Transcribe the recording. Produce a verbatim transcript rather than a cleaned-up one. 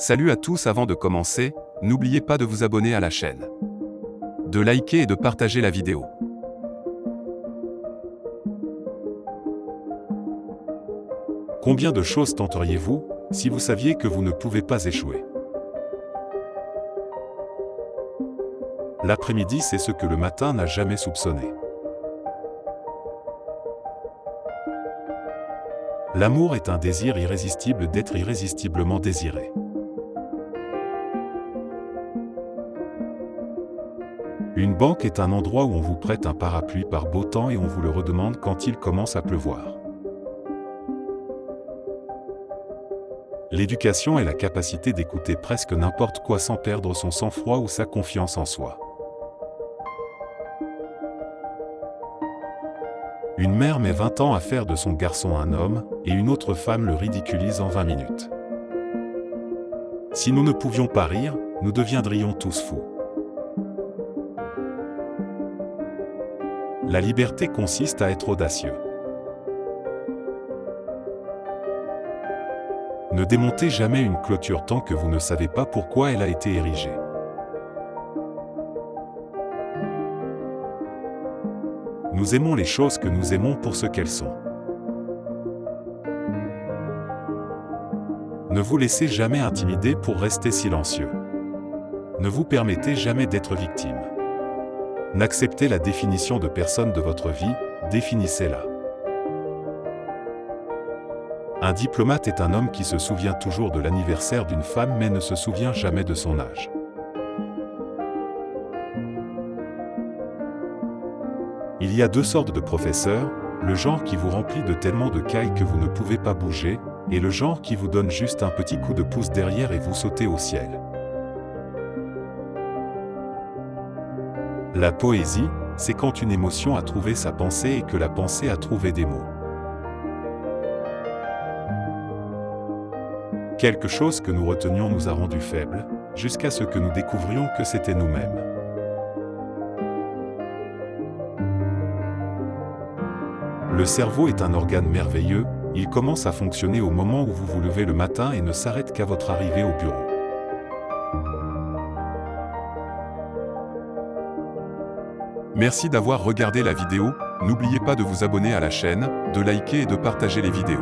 Salut à tous. Avant de commencer, n'oubliez pas de vous abonner à la chaîne, de liker et de partager la vidéo. Combien de choses tenteriez-vous si vous saviez que vous ne pouvez pas échouer? L'après-midi, c'est ce que le matin n'a jamais soupçonné. L'amour est un désir irrésistible d'être irrésistiblement désiré. Une banque est un endroit où on vous prête un parapluie par beau temps et on vous le redemande quand il commence à pleuvoir. L'éducation est la capacité d'écouter presque n'importe quoi sans perdre son sang-froid ou sa confiance en soi. Une mère met vingt ans à faire de son garçon un homme, et une autre femme le ridiculise en vingt minutes. Si nous ne pouvions pas rire, nous deviendrions tous fous. La liberté consiste à être audacieux. Ne démontez jamais une clôture tant que vous ne savez pas pourquoi elle a été érigée. Nous aimons les choses que nous aimons pour ce qu'elles sont. Ne vous laissez jamais intimider pour rester silencieux. Ne vous permettez jamais d'être victime. N'acceptez la définition de personne de votre vie, définissez-la. Un diplomate est un homme qui se souvient toujours de l'anniversaire d'une femme mais ne se souvient jamais de son âge. Il y a deux sortes de professeurs, le genre qui vous remplit de tellement de cailles que vous ne pouvez pas bouger, et le genre qui vous donne juste un petit coup de pouce derrière et vous sautez au ciel. La poésie, c'est quand une émotion a trouvé sa pensée et que la pensée a trouvé des mots. Quelque chose que nous retenions nous a rendu faibles, jusqu'à ce que nous découvrions que c'était nous-mêmes. Le cerveau est un organe merveilleux, il commence à fonctionner au moment où vous vous levez le matin et ne s'arrête qu'à votre arrivée au bureau. Merci d'avoir regardé la vidéo, n'oubliez pas de vous abonner à la chaîne, de liker et de partager les vidéos.